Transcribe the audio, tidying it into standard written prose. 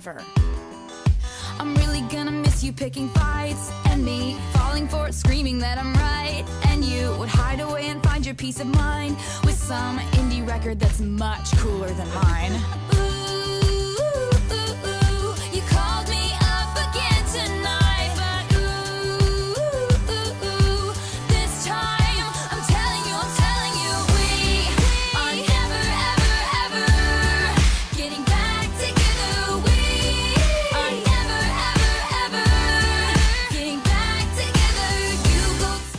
forever. I'm really gonna miss you picking fights, and me falling for it, screaming that I'm right. And you would hide away and find your peace of mind with some indie record that's much cooler than mine. Take it.